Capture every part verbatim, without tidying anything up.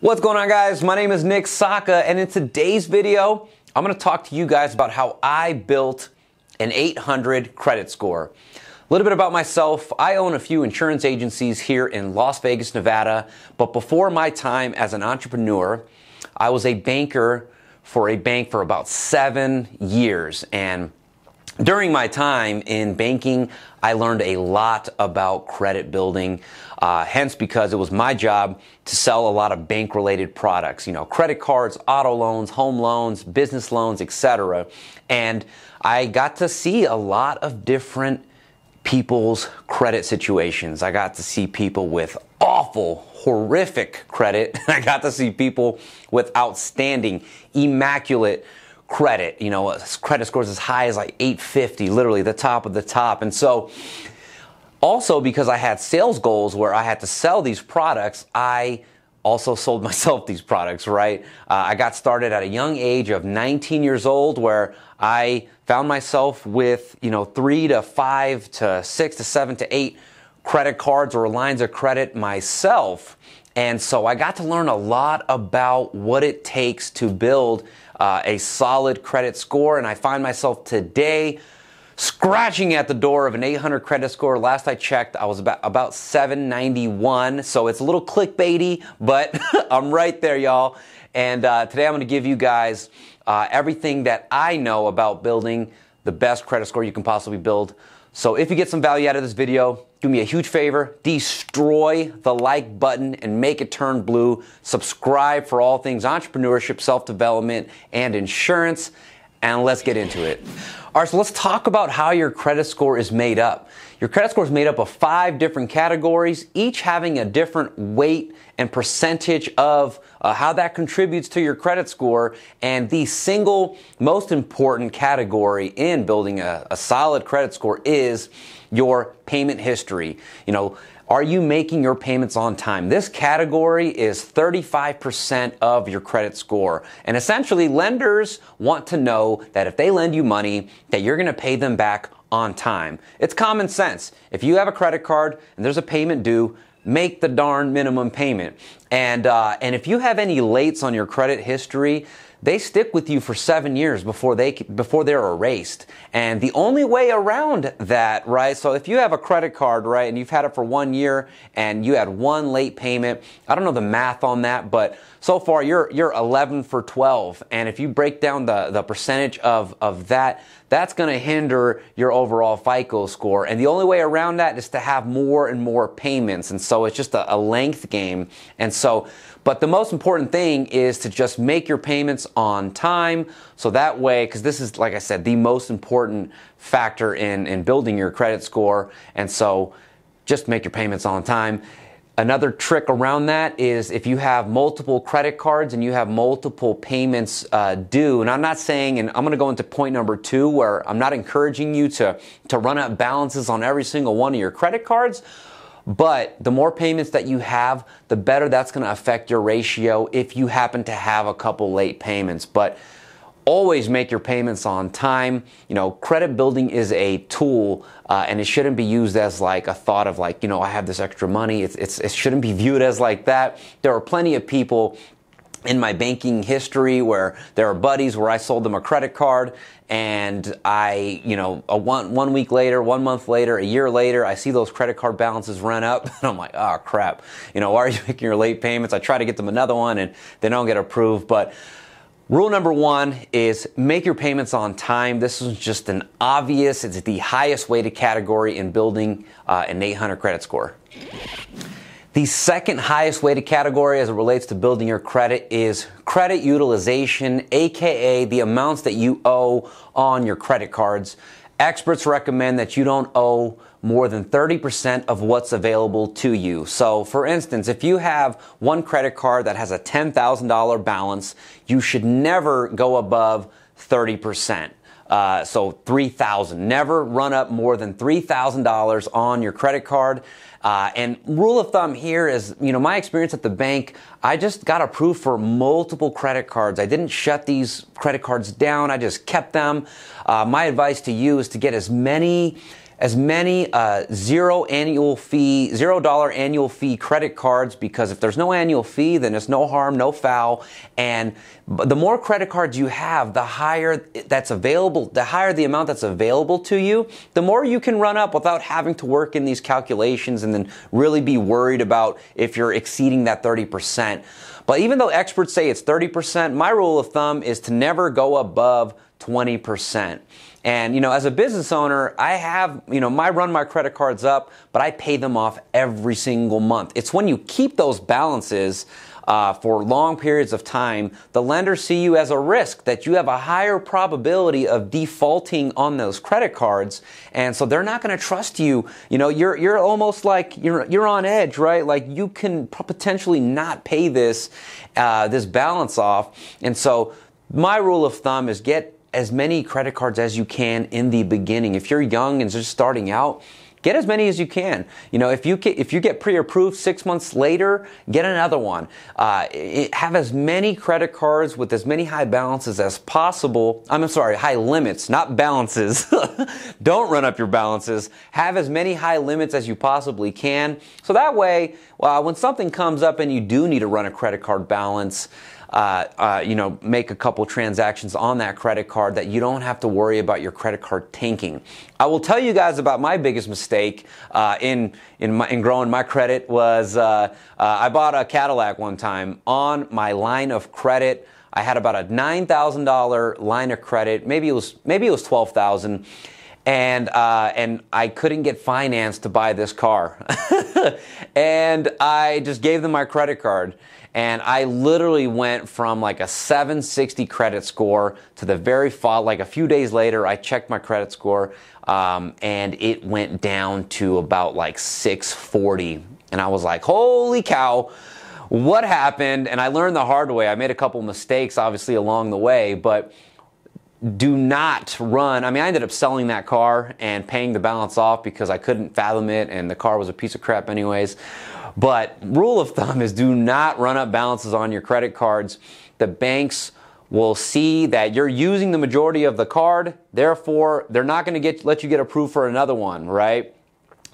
What's going on, guys? My name is Nick Sakha, and in today's video, I'm gonna talk to you guys about how I built an eight hundred credit score. A little bit about myself. I own a few insurance agencies here in Las Vegas, Nevada, but before my time as an entrepreneur, I was a banker for a bank for about seven years. And during my time in banking, I learned a lot about credit building, uh, hence because it was my job to sell a lot of bank-related products, you know, credit cards, auto loans, home loans, business loans, et cetera. And I got to see a lot of different people's credit situations. I got to see people with awful, horrific credit. I got to see people with outstanding, immaculate credit, you know, credit scores as high as like eight fifty, literally the top of the top. And so also because I had sales goals where I had to sell these products, I also sold myself these products, right? Uh, I got started at a young age of nineteen years old where I found myself with, you know, three to five to six to seven to eight credit cards or lines of credit myself. And so I got to learn a lot about what it takes to build uh, a solid credit score. And I find myself today scratching at the door of an eight hundred credit score. Last I checked, I was about, about seven ninety-one. So it's a little clickbaity, but I'm right there, y'all. And uh, today I'm going to give you guys uh, everything that I know about building the best credit score you can possibly build. So if you get some value out of this video, do me a huge favor, destroy the like button and make it turn blue. Subscribe for all things entrepreneurship, self-development, and insurance. And let's get into it. All right, so let's talk about how your credit score is made up. Your credit score is made up of five different categories, each having a different weight and percentage of uh, how that contributes to your credit score. And the single most important category in building a, a solid credit score is your payment history. You know, are you making your payments on time? This category is thirty-five percent of your credit score. And essentially, lenders want to know that if they lend you money, that you're gonna pay them back on time. It's common sense. If you have a credit card and there's a payment due, make the darn minimum payment. And, uh, and if you have any lates on your credit history, they stick with you for seven years before they before they're erased. And the only way around that, right? So if you have a credit card, right, and you've had it for one year and you had one late payment, I don't know the math on that, but so far you're you're eleven for twelve. And if you break down the, the percentage of, of that, that's gonna hinder your overall FICO score. And the only way around that is to have more and more payments. And so it's just a, a length game. And so, but the most important thing is to just make your payments on time. So that way, because this is, like I said, the most important factor in, in building your credit score. And so just make your payments on time. Another trick around that is if you have multiple credit cards and you have multiple payments uh, due, and I'm not saying, and I'm gonna go into point number two where I'm not encouraging you to, to run up balances on every single one of your credit cards, but the more payments that you have, the better that's gonna affect your ratio if you happen to have a couple late payments. But always make your payments on time. You know, credit building is a tool, uh, and it shouldn't be used as like a thought of like, you know, I have this extra money. It's, it's, it shouldn't be viewed as like that. There are plenty of people in my banking history where there are buddies where I sold them a credit card and I, you know, a one, one week later, one month later, a year later, I see those credit card balances run up and I'm like, oh crap. You know, why are you making your late payments? I try to get them another one and they don't get approved, but rule number one is make your payments on time. This is just an obvious, it's the highest weighted category in building uh, an eight hundred credit score. The second highest weighted category as it relates to building your credit is credit utilization, A K A the amounts that you owe on your credit cards. Experts recommend that you don't owe more than thirty percent of what's available to you. So for instance, if you have one credit card that has a ten thousand dollar balance, you should never go above thirty percent. Uh, so three thousand dollars. Never run up more than three thousand dollars on your credit card. Uh, and rule of thumb here is, you know, my experience at the bank, I just got approved for multiple credit cards. I didn't shut these credit cards down. I just kept them. Uh, my advice to you is to get as many as many uh, zero annual fee, zero dollar annual fee credit cards, because if there's no annual fee, then it's no harm, no foul. And the more credit cards you have, the higher that's available, the higher the amount that's available to you, the more you can run up without having to work in these calculations and then really be worried about if you're exceeding that thirty percent. But even though experts say it's thirty percent, my rule of thumb is to never go above twenty percent. And, you know, as a business owner, I have, you know, my run my credit cards up, but I pay them off every single month. It's when you keep those balances uh, for long periods of time, the lenders see you as a risk that you have a higher probability of defaulting on those credit cards. And so they're not going to trust you. You know, you're, you're almost like you're, you're on edge, right? Like you can potentially not pay this, uh, this balance off. And so my rule of thumb is get as many credit cards as you can in the beginning. If you're young and just starting out, get as many as you can. You know, if you get, if you get pre-approved six months later, get another one. Uh, it, have as many credit cards with as many high balances as possible. I'm sorry, high limits, not balances. Don't run up your balances. Have as many high limits as you possibly can. So that way, uh, when something comes up and you do need to run a credit card balance, Uh, uh, you know, make a couple transactions on that credit card that you don't have to worry about your credit card tanking. I will tell you guys about my biggest mistake uh, in in, my, in growing my credit was uh, uh, I bought a Cadillac one time on my line of credit. I had about a nine thousand dollar line of credit. Maybe it was maybe it was twelve thousand dollars. And, uh, and I couldn't get financed to buy this car. And I just gave them my credit card. And I literally went from like a seven sixty credit score to the very fall, like a few days later, I checked my credit score um, and it went down to about like six forty. And I was like, holy cow, what happened? And I learned the hard way. I made a couple mistakes, obviously, along the way, but do not run. I mean, I ended up selling that car and paying the balance off because I couldn't fathom it and the car was a piece of crap anyways. But rule of thumb is do not run up balances on your credit cards. The banks will see that you're using the majority of the card. Therefore, they're not going to get let you get approved for another one, right?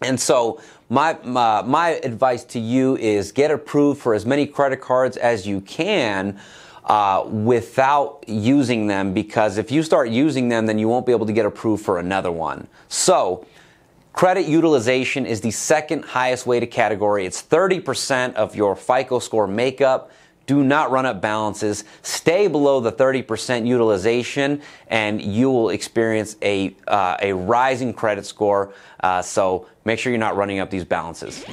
And so my, my, my advice to you is get approved for as many credit cards as you can Uh, without using them, because if you start using them, then you won't be able to get approved for another one. So credit utilization is the second highest weighted category. It's thirty percent of your FICO score makeup. Do not run up balances. Stay below the thirty percent utilization, and you will experience a, uh, a rising credit score. Uh, so make sure you're not running up these balances.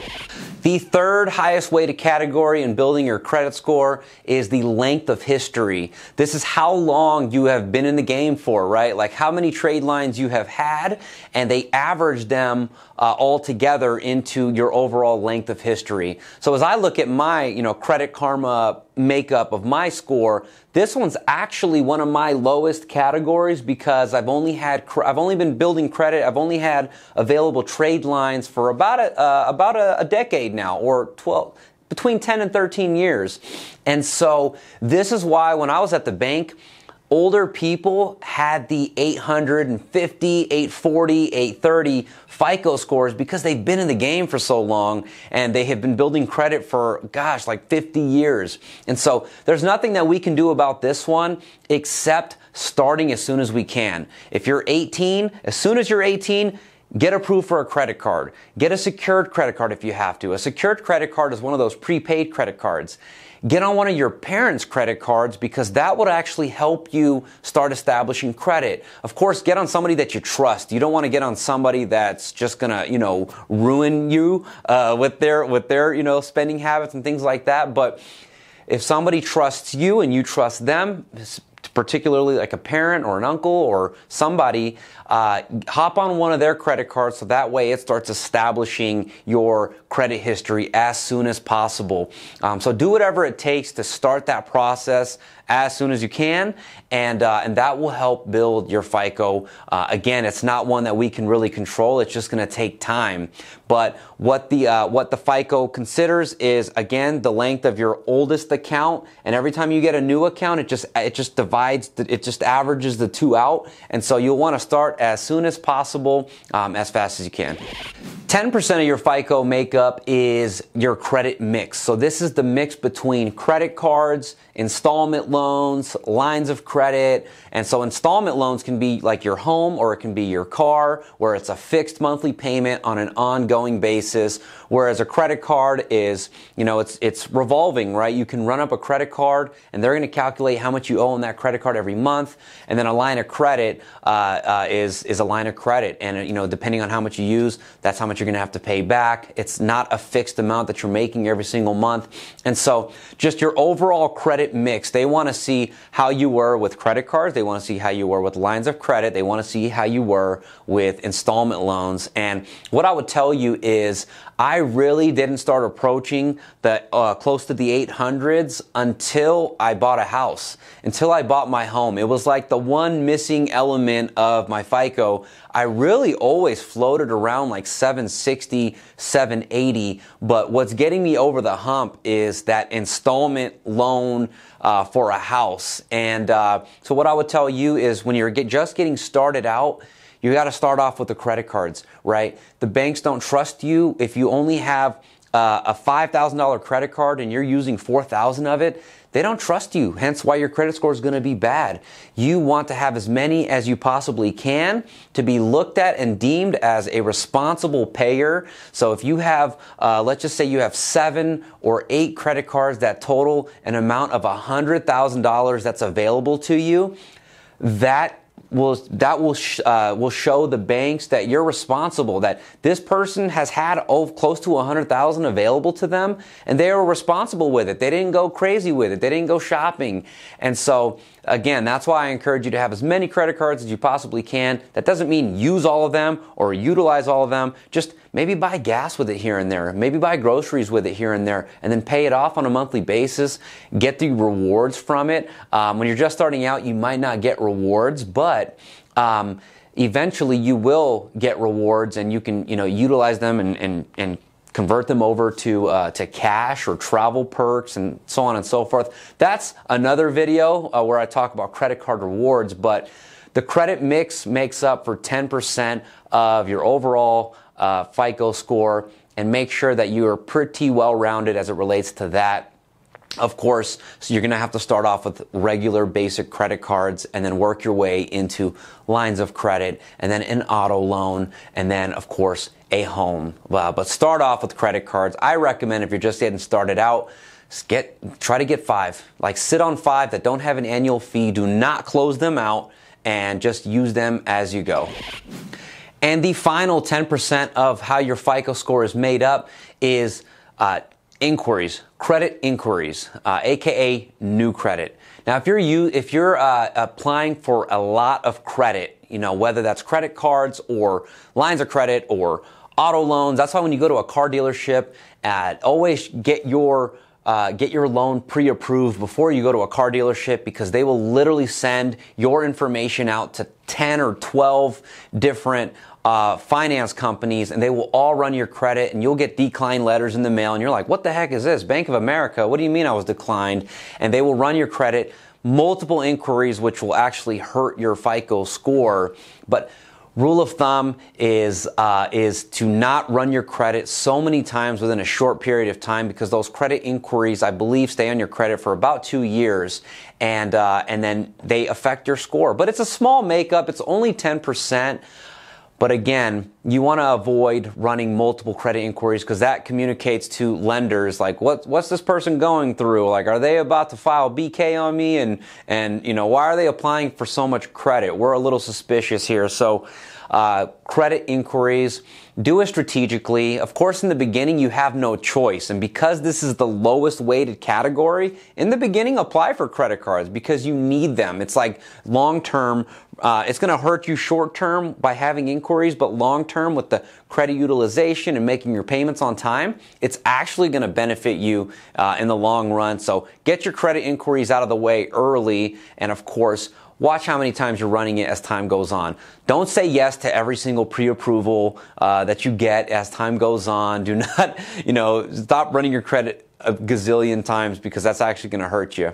The third highest weighted category in building your credit score is the length of history. This is how long you have been in the game for, right? Like how many trade lines you have had, and they average them uh, all together into your overall length of history. So as I look at my, you know, Credit Karma makeup of my score, this one's actually one of my lowest categories because I've only had, I've only been building credit. I've only had available trade lines for about a, uh, about a, a decade now, or twelve, between ten and thirteen years. And so this is why when I was at the bank, older people had the eight fifty, eight forty, eight thirty FICO scores because they've been in the game for so long and they have been building credit for, gosh, like fifty years. And so there's nothing that we can do about this one except starting as soon as we can. If you're eighteen, as soon as you're eighteen, get approved for a credit card. Get a secured credit card if you have to. A secured credit card is one of those prepaid credit cards. Get on one of your parents' credit cards because that would actually help you start establishing credit. Of course, get on somebody that you trust. You don't want to get on somebody that's just gonna, you know, ruin you uh, with their with their you know spending habits and things like that. But if somebody trusts you and you trust them, particularly like a parent or an uncle or somebody, uh, hop on one of their credit cards so that way it starts establishing your credit history as soon as possible. Um, so do whatever it takes to start that process as soon as you can, and uh, and that will help build your FICO. Uh, again, it's not one that we can really control. It's just going to take time. But what the uh, what the FICO considers is, again, the length of your oldest account, and every time you get a new account, it just it just divides divides, it just averages the two out. And so you'll want to start as soon as possible, um, as fast as you can. ten percent of your FICO makeup is your credit mix. So this is the mix between credit cards, installment loans, lines of credit. And so installment loans can be like your home, or it can be your car, where it's a fixed monthly payment on an ongoing basis. Whereas a credit card is, you know, it's, it's revolving, right? You can run up a credit card and they're going to calculate how much you owe on that credit card every month. And then a line of credit, uh, uh, is, is a line of credit. And, you know, depending on how much you use, that's how much you're going to have to pay back. It's not a fixed amount that you're making every single month. And so just your overall credit mix, they want to see how you were with credit cards. They want to see how you were with lines of credit. They want to see how you were with installment loans. And what I would tell you is I really didn't start approaching the uh, close to the eight hundreds until I bought a house, until I bought my home. It was like the one missing element of my FICO. I really always floated around like seven sixty, seven eighty, but what's getting me over the hump is that installment loan uh, for a house. And uh, so what I would tell you is when you're get, just getting started out, you got to start off with the credit cards, right? The banks don't trust you. If you only have uh, a five thousand dollar credit card and you're using four thousand of it, they don't trust you, hence why your credit score is going to be bad. You want to have as many as you possibly can to be looked at and deemed as a responsible payer. So if you have, uh, let's just say you have seven or eight credit cards that total an amount of one hundred thousand dollars that's available to you, that will, that will, sh uh, will show the banks that you're responsible, that this person has had oh, close to one hundred thousand available to them and they were responsible with it. They didn't go crazy with it. They didn't go shopping. And so again, that's why I encourage you to have as many credit cards as you possibly can. That doesn't mean use all of them or utilize all of them. Just maybe buy gas with it here and there. Maybe buy groceries with it here and there, and then pay it off on a monthly basis. Get the rewards from it. Um, when you're just starting out, you might not get rewards, but um, eventually you will get rewards, and you can, you know, utilize them and and and convert them over to uh, to cash or travel perks and so on and so forth. That's another video uh, where I talk about credit card rewards, but the credit mix makes up for ten percent of your overall Uh, FICO score, and make sure that you are pretty well-rounded as it relates to that. Of course, so you're going to have to start off with regular basic credit cards and then work your way into lines of credit and then an auto loan and then, of course, a home. Wow, but start off with credit cards. I recommend if you're just getting started out, get try to get five. Like sit on five that don't have an annual fee. Do not close them out and just use them as you go. And the final ten percent of how your FICO score is made up is uh, inquiries, credit inquiries, uh, aka new credit. Now, if you're you, if you're uh, applying for a lot of credit, you know, whether that's credit cards or lines of credit or auto loans, that's why when you go to a car dealership, uh, always get your Uh, get your loan pre-approved before you go to a car dealership, because they will literally send your information out to ten or twelve different uh, finance companies, and they will all run your credit, and you'll get decline letters in the mail, and you're like, what the heck is this? Bank of America, what do you mean I was declined? And they will run your credit, multiple inquiries, which will actually hurt your FICO score. But rule of thumb is uh, is to not run your credit so many times within a short period of time, because those credit inquiries, I believe, stay on your credit for about two years, and uh, and then they affect your score. But it's a small makeup; it's only ten percent. But again, you want to avoid running multiple credit inquiries, because that communicates to lenders like, what, what's this person going through? Like, are they about to file B K on me? And, and, you know, why are they applying for so much credit? We're a little suspicious here. So, uh, credit inquiries, do it strategically. Of course, in the beginning, you have no choice. And because this is the lowest weighted category, in the beginning, apply for credit cards because you need them. It's like long-term, uh, it's going to hurt you short-term by having inquiries, but long-term, with the credit utilization and making your payments on time, it's actually going to benefit you uh, in the long run. So get your credit inquiries out of the way early, and of course, watch how many times you're running it as time goes on. Don't say yes to every single pre-approval uh, that you get as time goes on. Do not, you know, stop running your credit a gazillion times, because that's actually going to hurt you.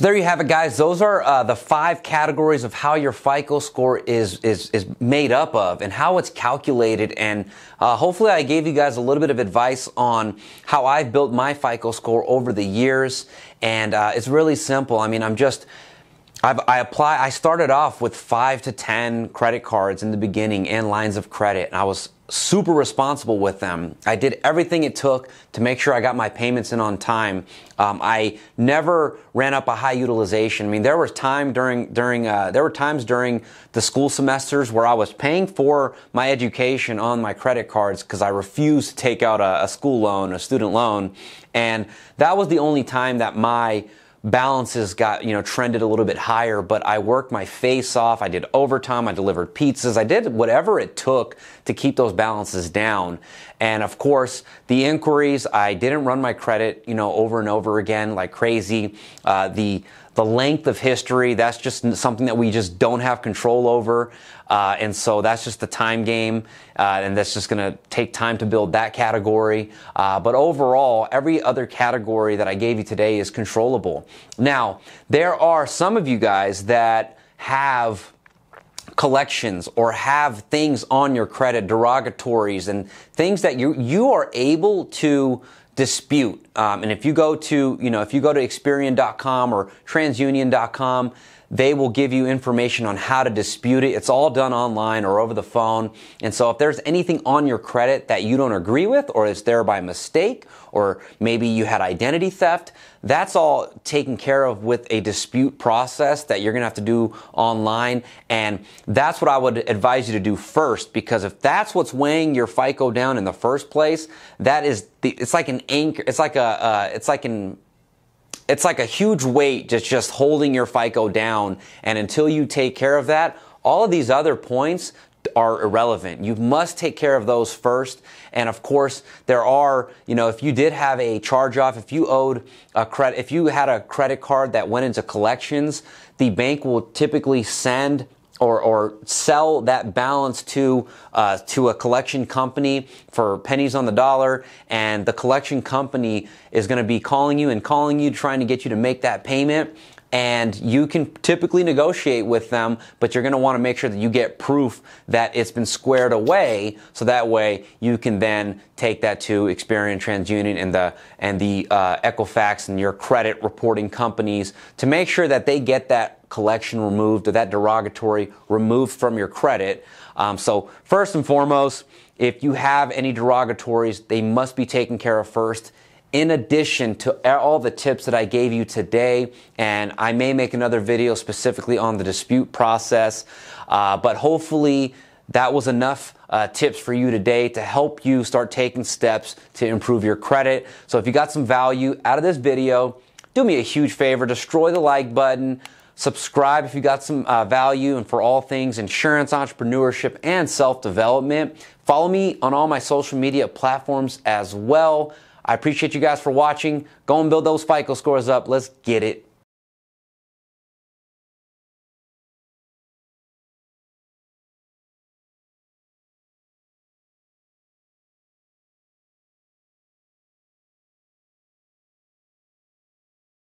So there you have it, guys. Those are uh, the five categories of how your FICO score is is is made up of and how it's calculated. And uh, hopefully I gave you guys a little bit of advice on how I've built my FICO score over the years. And uh, it's really simple. I mean, I'm just... I've, I apply. I started off with five to ten credit cards in the beginning and lines of credit, and I was super responsible with them. I did everything it took to make sure I got my payments in on time. Um, I never ran up a high utilization. I mean, there was time during during uh, there were times during the school semesters where I was paying for my education on my credit cards because I refused to take out a, a school loan, a student loan, and that was the only time that my balances got, you know, trended a little bit higher, but I worked my face off. I did overtime. I delivered pizzas. I did whatever it took to keep those balances down. And of course, the inquiries, I didn't run my credit, you know, over and over again like crazy. Uh, the the length of history, that's just something that we just don't have control over. Uh, and so that's just the time game. Uh, and that's just going to take time to build that category. Uh, but overall, every other category that I gave you today is controllable. Now, there are some of you guys that have collections or have things on your credit, derogatories and things that you, you are able to dispute. Um, and if you go to, you know, if you go to Experian dot com or TransUnion dot com, they will give you information on how to dispute it. It's all done online or over the phone. And so if there's anything on your credit that you don't agree with or is there by mistake or maybe you had identity theft, that's all taken care of with a dispute process that you're going to have to do online. And that's what I would advise you to do first, because if that's what's weighing your FICO down in the first place, that is the, it's like an anchor. It's like a, uh, it's like an, It's like a huge weight that's just holding your FICO down. And until you take care of that, all of these other points are irrelevant. You must take care of those first. And of course, there are, you know, if you did have a charge off, if you owed a credit, if you had a credit card that went into collections, the bank will typically send Or, or sell that balance to uh, to a collection company for pennies on the dollar, and the collection company is going to be calling you and calling you, trying to get you to make that payment. And you can typically negotiate with them, but you're going to want to make sure that you get proof that it's been squared away, so that way you can then take that to Experian, TransUnion, and the and the uh, Equifax and your credit reporting companies to make sure that they get that collection removed or that derogatory removed from your credit. Um, so first and foremost, if you have any derogatories, they must be taken care of first. In addition to all the tips that I gave you today, and I may make another video specifically on the dispute process, uh, but hopefully that was enough uh, tips for you today to help you start taking steps to improve your credit. So if you got some value out of this video, do me a huge favor, destroy the like button, subscribe if you got some uh, value, and for all things insurance, entrepreneurship, and self-development. Follow me on all my social media platforms as well. I appreciate you guys for watching. Go and build those FICO scores up. Let's get it.